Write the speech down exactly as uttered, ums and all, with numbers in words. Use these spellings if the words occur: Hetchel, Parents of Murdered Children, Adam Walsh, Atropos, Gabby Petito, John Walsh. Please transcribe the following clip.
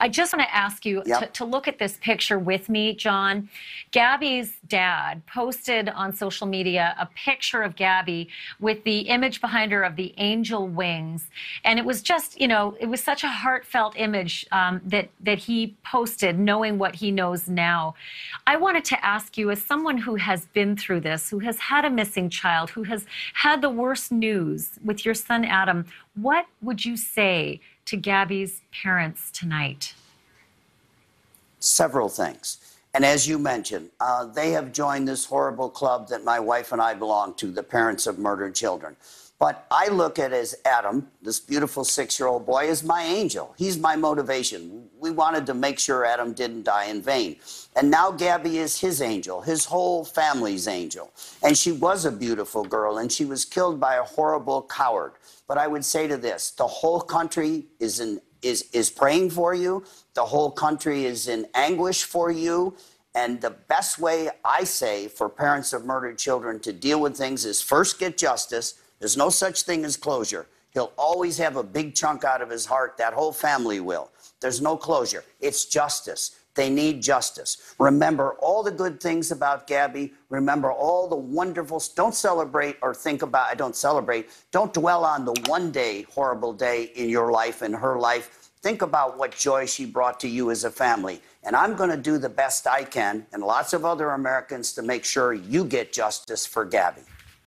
I just want to ask you yep. to, to look at this picture with me, John. Gabby's dad posted on social media a picture of Gabby with the image behind her of the angel wings. And it was just, you know, it was such a heartfelt image um, that, that he posted, knowing what he knows now. I wanted to ask you, as someone who has been through this, who has had a missing child, who has had the worst news with your son, Adam, what would you say to Gabby's parents tonight? Several things. And as you mentioned, uh, they have joined this horrible club that my wife and I belong to, the Parents of Murdered Children. But I look at it as Adam, this beautiful six-year-old boy, is my angel. He's my motivation. We wanted to make sure Adam didn't die in vain. And now Gabby is his angel, his whole family's angel. And she was a beautiful girl, and she was killed by a horrible coward. But I would say to this, the whole country is in, is, is praying for you. The whole country is in anguish for you. And the best way, I say, for parents of murdered children to deal with things is first get justice. There's no such thing as closure. He'll always have a big chunk out of his heart. That whole family will. There's no closure. It's justice. They need justice. Remember all the good things about Gabby. Remember all the wonderful... Don't celebrate or think about... Don't celebrate. Don't dwell on the one day, horrible day in your life and her life. Think about what joy she brought to you as a family. And I'm going to do the best I can, and lots of other Americans, to make sure you get justice for Gabby.